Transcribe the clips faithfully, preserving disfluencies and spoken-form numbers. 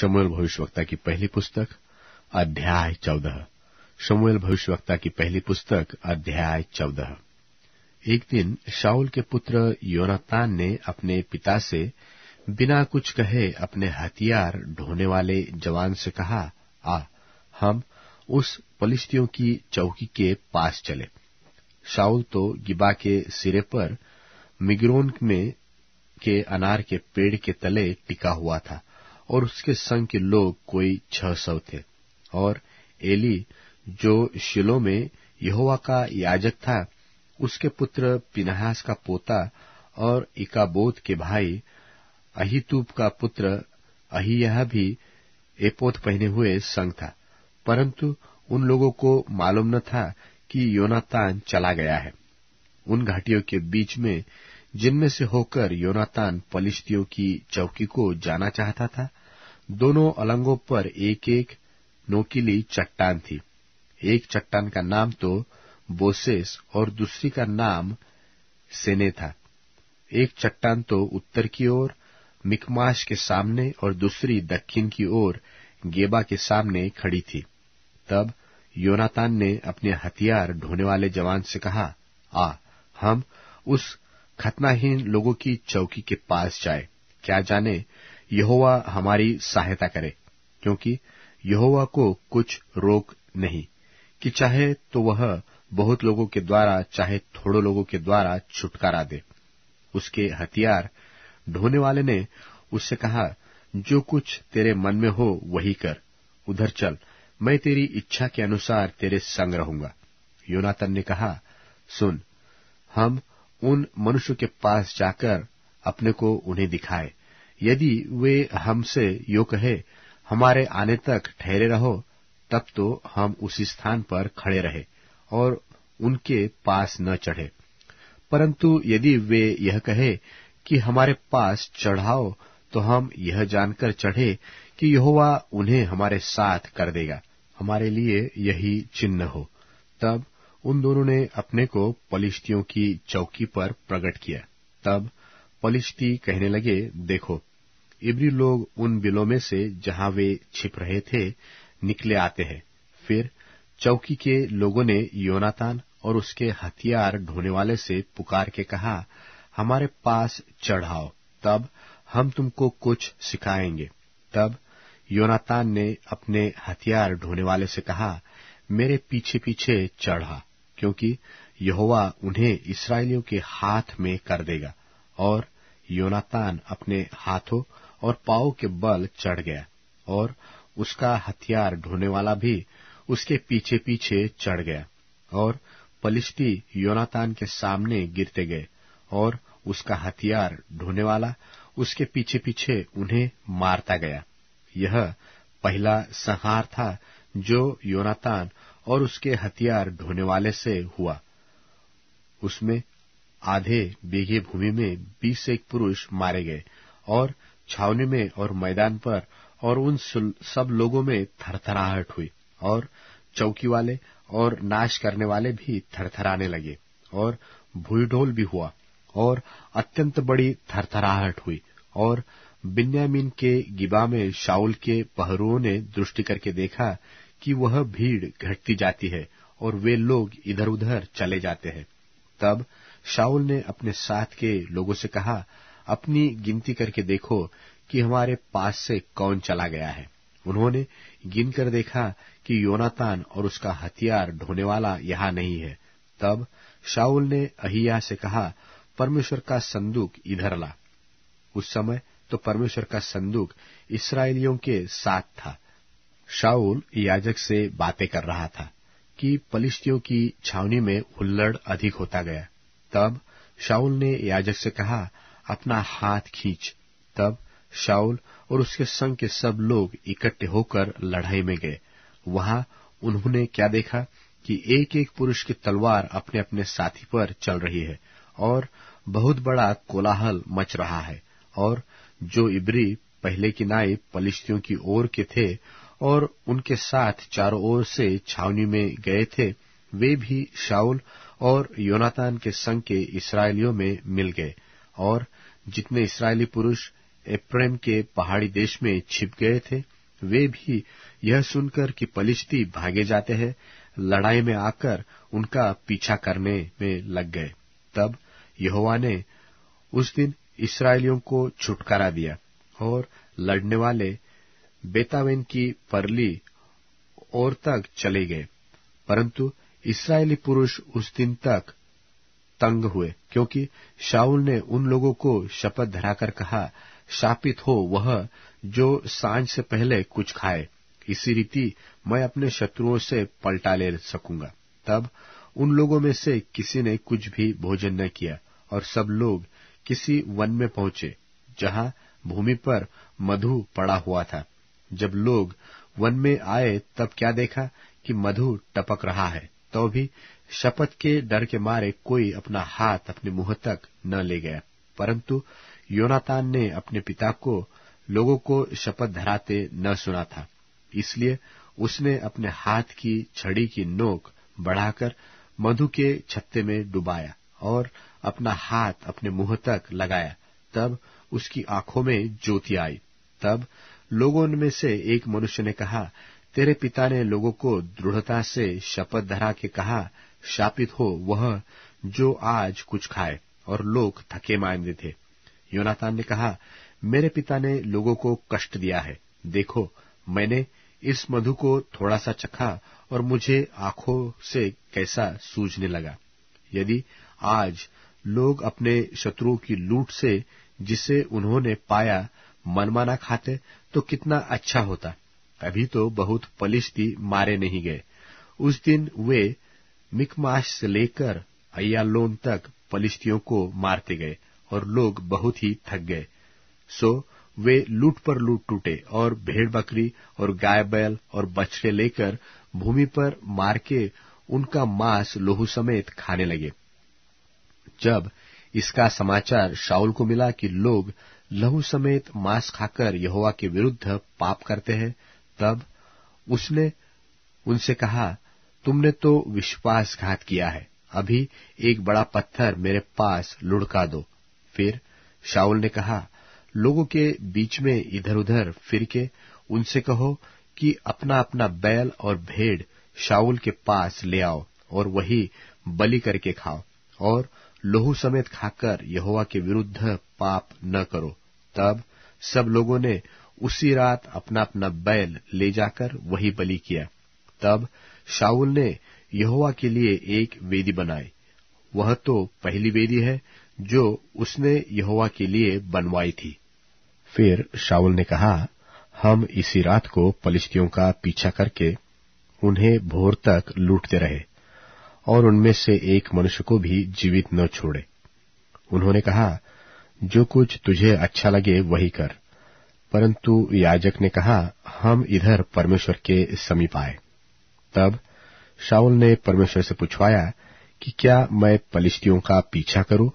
शमुएल भविष्यवक्ता की पहली पुस्तक अध्याय चौदह शमुएल भविष्यवक्ता की पहली पुस्तक अध्याय चौदह। एक दिन शाऊल के पुत्र योनातान ने अपने पिता से बिना कुछ कहे अपने हथियार ढोने वाले जवान से कहा, आ हम उस पलिश्तियों की चौकी के पास चले। शाऊल तो गिबा के सिरे पर मिग्रोन में के अनार के पेड़ के तले टिका हुआ था और उसके संग के लोग कोई छह सौ थे, और एली जो शिलो में यहोवा का याजक था, उसके पुत्र पिनाहास का पोता और इकाबोद के भाई अहितूब का पुत्र अहिया भी एपोद पहने हुए संग था। परंतु उन लोगों को मालूम न था कि योनातान चला गया है। उन घाटियों के बीच में जिनमें से होकर योनातान पलिश्तियों की चौकी को जाना चाहता था, दोनों अलंगों पर एक एक नोकीली चट्टान थी। एक चट्टान का नाम तो बोसेस और दूसरी का नाम सेने था। एक चट्टान तो उत्तर की ओर मिकमाश के सामने और दूसरी दक्षिण की ओर गेबा के सामने खड़ी थी। तब योनातान ने अपने हथियार ढोने वाले जवान से कहा, आ हम उस खतनाहीन लोगों की चौकी के पास जाए, क्या जाने यहोवा हमारी सहायता करे, क्योंकि यहोवा को कुछ रोक नहीं कि चाहे तो वह बहुत लोगों के द्वारा चाहे थोड़े लोगों के द्वारा छुटकारा दे। उसके हथियार ढोने वाले ने उससे कहा, जो कुछ तेरे मन में हो वही कर, उधर चल, मैं तेरी इच्छा के अनुसार तेरे संग रहूंगा। योनातान ने कहा, सुन, हम उन मनुष्यों के पास जाकर अपने को उन्हें दिखाए, यदि वे हमसे यो कहे हमारे आने तक ठहरे रहो, तब तो हम उसी स्थान पर खड़े रहे और उनके पास न चढ़े। परंतु यदि वे यह कहे कि हमारे पास चढ़ाओ, तो हम यह जानकर चढ़े कि यहोवा उन्हें हमारे साथ कर देगा, हमारे लिए यही चिन्ह हो। तब उन दोनों ने अपने को पलिश्तियों की चौकी पर प्रकट किया। तब पलिश्ती कहने लगे, देखो, इब्री लोग उन बिलों में से जहां वे छिप रहे थे निकले आते हैं। फिर चौकी के लोगों ने योनातान और उसके हथियार ढोने वाले से पुकार के कहा, हमारे पास चढ़ाओ, तब हम तुमको कुछ सिखाएंगे। तब योनातान ने अपने हथियार ढोने वाले से कहा, मेरे पीछे पीछे चढ़ा, क्योंकि यहोवा उन्हें इस्राएलियों के हाथ में कर देगा। और योनातान अपने हाथों और पांवों के बल चढ़ गया, और उसका हथियार ढोने वाला भी उसके पीछे पीछे चढ़ गया, और पलिश्ती योनातान के सामने गिरते गए, और उसका हथियार ढोने वाला उसके पीछे पीछे उन्हें मारता गया। यह पहला संहार था जो योनातान और उसके हथियार ढोने वाले से हुआ। उसमें आधे बीघे भूमि में बीस एक पुरुष मारे गए, और छावनी में और मैदान पर और उन सब लोगों में थरथराहट हुई, और चौकी वाले और नाश करने वाले भी थरथराने लगे, और भूईढोल भी हुआ, और अत्यंत बड़ी थरथराहट हुई। और बिन्यामीन के गिबा में शाऊल के पहरुओं ने दृष्टि करके देखा कि वह भीड़ घटती जाती है और वे लोग इधर उधर चले जाते हैं। तब शाऊल ने अपने साथ के लोगों से कहा, अपनी गिनती करके देखो कि हमारे पास से कौन चला गया है। उन्होंने गिनकर देखा कि योनातान और उसका हथियार ढोने वाला यहाँ नहीं है। तब शाऊल ने अहिया से कहा, परमेश्वर का संदूक इधर ला। उस समय तो परमेश्वर का संदूक इस्राएलियों के साथ था। शाऊल याजक से बातें कर रहा था कि पलिश्तियों की छावनी में हुल्लड़ अधिक होता गया। तब शाऊल ने याजक से कहा, अपना हाथ खींच। तब शाऊल और उसके संग के सब लोग इकट्ठे होकर लड़ाई में गए। वहां उन्होंने क्या देखा कि एक एक पुरुष की तलवार अपने अपने साथी पर चल रही है, और बहुत बड़ा कोलाहल मच रहा है। और जो इब्री पहले की नाई पलिश्तियों की ओर के थे और उनके साथ चारों ओर से छावनी में गए थे, वे भी शाऊल और योनातान के संग के इस्राएलियों में मिल गए। और जितने इस्राएली पुरुष एप्रैम के पहाड़ी देश में छिप गए थे। वे भी यह सुनकर कि पलिश्ती भागे जाते हैं, लड़ाई में आकर उनका पीछा करने में लग गए। तब यहोवा ने उस दिन इस्राएलियों को छुटकारा दिया और लड़ने वाले बेतावेन की परली ओर तक चले गए, परंतु इस्राएली पुरुष उस दिन तक तंग हुए, क्योंकि शाऊल ने उन लोगों को शपथ धराकर कहा, शापित हो वह जो सांझ से पहले कुछ खाए, इसी रीति मैं अपने शत्रुओं से पलटा ले सकूंगा। तब उन लोगों में से किसी ने कुछ भी भोजन न किया और सब लोग किसी वन में पहुंचे जहां भूमि पर मधु पड़ा हुआ था। जब लोग वन में आए तब क्या देखा कि मधु टपक रहा है, तो भी शपथ के डर के मारे कोई अपना हाथ अपने मुंह तक न ले गया। परंतु योनातान ने अपने पिता को लोगों को शपथ धराते न सुना था, इसलिए उसने अपने हाथ की छड़ी की नोक बढ़ाकर मधु के छत्ते में डुबाया और अपना हाथ अपने मुंह तक लगाया। तब उसकी आंखों में ज्योति आई। तब लोगों में से एक मनुष्य ने कहा, तेरे पिता ने लोगों को दृढ़ता से शपथ धरा के कहा, शापित हो वह जो आज कुछ खाए। और लोग थके मांदे थे। योनातान ने कहा, मेरे पिता ने लोगों को कष्ट दिया है। देखो, मैंने इस मधु को थोड़ा सा चखा और मुझे आंखों से कैसा सूझने लगा। यदि आज लोग अपने शत्रुओं की लूट से, जिसे उन्होंने पाया, मनमाना खाते तो कितना अच्छा होता। अभी तो बहुत पलिश्ती मारे नहीं गए। उस दिन वे मिकमाश से लेकर अय्यालोन तक पलिश्तियों को मारते गए और लोग बहुत ही थक गए। सो वे लूट पर लूट टूटे और भेड़ बकरी और गाय बैल और बछड़े लेकर भूमि पर मार के उनका मांस लोहू समेत खाने लगे। जब इसका समाचार शाऊल को मिला कि लोग लहू समेत मांस खाकर यहोवा के विरुद्ध पाप करते हैं, तब उसने उनसे कहा, तुमने तो विश्वासघात किया है। अभी एक बड़ा पत्थर मेरे पास लुढ़का दो। फिर शाऊल ने कहा, लोगों के बीच में इधर उधर फिर के उनसे कहो कि अपना अपना बैल और भेड़ शाऊल के पास ले आओ और वही बलि करके खाओ और लोहू समेत खाकर यहोवा के विरुद्ध पाप न करो। तब सब लोगों ने उसी रात अपना अपना बैल ले जाकर वही बलि किया। तब शाऊल ने यहोवा के लिए एक वेदी बनाई। वह तो पहली वेदी है जो उसने यहोवा के लिए बनवाई थी। फिर शाऊल ने कहा, हम इसी रात को पलिश्तियों का पीछा करके उन्हें भोर तक लूटते रहे और उनमें से एक मनुष्य को भी जीवित न छोड़े। उन्होंने कहा, जो कुछ तुझे अच्छा लगे वही कर। परंतु याजक ने कहा, हम इधर परमेश्वर के समीप आए। तब शाऊल ने परमेश्वर से पूछवाया कि क्या मैं पलिश्तियों का पीछा करूं?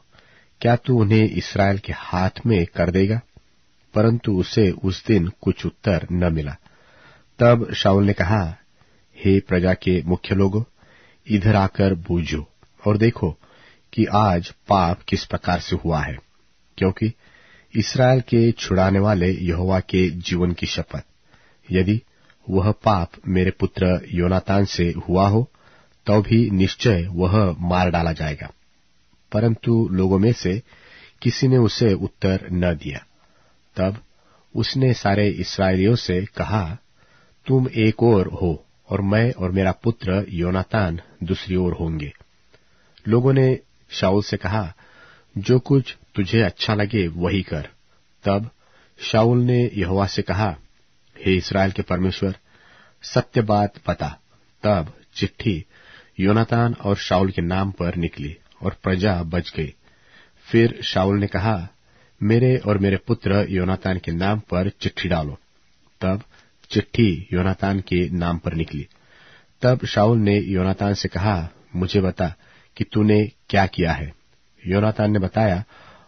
क्या तू उन्हें इस्राएल के हाथ में कर देगा? परंतु उसे उस दिन कुछ उत्तर न मिला। तब शाऊल ने कहा, हे प्रजा के मुख्य लोगों, इधर आकर बूझो और देखो कि आज पाप किस प्रकार से हुआ है, क्योंकि इस्राएल के छुड़ाने वाले यहोवा के जीवन की शपथ, यदि वह पाप मेरे पुत्र योनातान से हुआ हो तो भी निश्चय वह मार डाला जाएगा। परंतु लोगों में से किसी ने उसे उत्तर न दिया। तब उसने सारे इस्राएलियों से कहा, तुम एक ओर हो और मैं और मेरा पुत्र योनातान दूसरी ओर होंगे। लोगों ने शाऊल से कहा, जो कुछ तुझे अच्छा लगे वही कर। तब शाऊल ने यहोवा से कहा, हे इस्राएल के परमेश्वर, सत्य बात बता। तब चिट्ठी योनातान और शाऊल के नाम पर निकली और प्रजा बच गई। फिर शाऊल ने कहा, मेरे और मेरे पुत्र योनातान के नाम पर चिट्ठी डालो। तब चिट्ठी योनातान के नाम पर निकली। तब शाऊल ने योनातान से कहा, मुझे बता कि तूने क्या किया है। योनातान ने बताया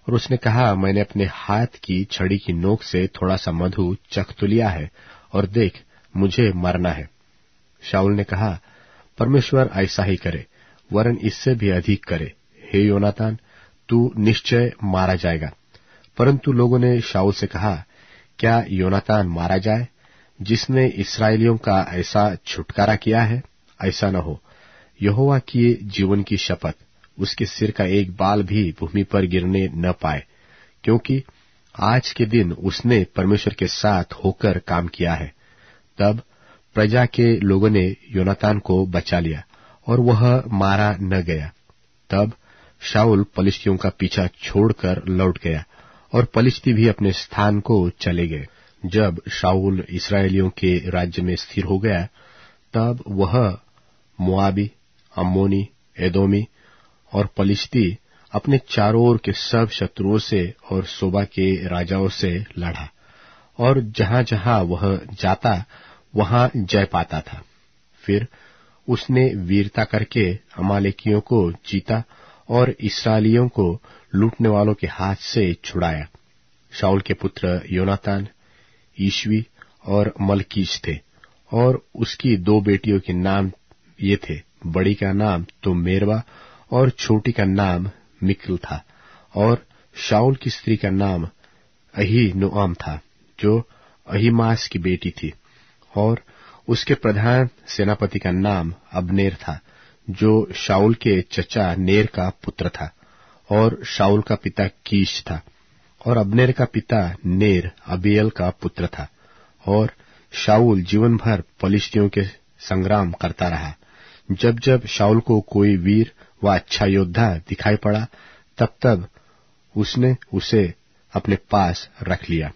और उसने कहा, मैंने अपने हाथ की छड़ी की नोक से थोड़ा सा मधु चख तो लिया है और देख, मुझे मरना है। शाऊल ने कहा, परमेश्वर ऐसा ही करे, वरन इससे भी अधिक करे। हे योनातान, तू निश्चय मारा जाएगा। परंतु लोगों ने शाऊल से कहा, क्या योनातान मारा जाए जिसने इस्राएलियों का ऐसा छुटकारा किया है? ऐसा न हो, यहोवा किए जीवन की शपथ, उसके सिर का एक बाल भी भूमि पर गिरने न पाए, क्योंकि आज के दिन उसने परमेश्वर के साथ होकर काम किया है। तब प्रजा के लोगों ने योनातान को बचा लिया और वह मारा न गया। तब शाऊल पलिश्तियों का पीछा छोड़कर लौट गया और पलिश्ती भी अपने स्थान को चले गए। जब शाऊल इस्राएलियों के राज्य में स्थिर हो गया, तब वह मुआबी, अम्मोनी, एदोमी और पलिश्ती अपने चारों ओर के सब शत्रुओं से और सोबा के राजाओं से लड़ा, और जहां जहां वह जाता वहां जय पाता था। फिर उसने वीरता करके अमालेकियों को जीता और इस्राएलियों को लूटने वालों के हाथ से छुड़ाया। शाऊल के पुत्र योनातान, ईश्वी और मलकीज थे, और उसकी दो बेटियों के नाम ये थे, बड़ी का नाम तो मेरवा और छोटी का नाम मिकल था, और शाऊल की स्त्री का नाम अहि नुआम था, जो अहिमास की बेटी थी, और उसके प्रधान सेनापति का नाम अबनेर था, जो शाऊल के चचा नेर का पुत्र था, और शाऊल का पिता कीश था, और अबनेर का पिता नेर अबियल का पुत्र था। और शाऊल जीवन भर पलिश्तियों के संग्राम करता रहा। जब जब शाऊल को कोई वीर व अच्छा योद्धा दिखाई पड़ा, तब तब उसने उसे अपने पास रख लिया।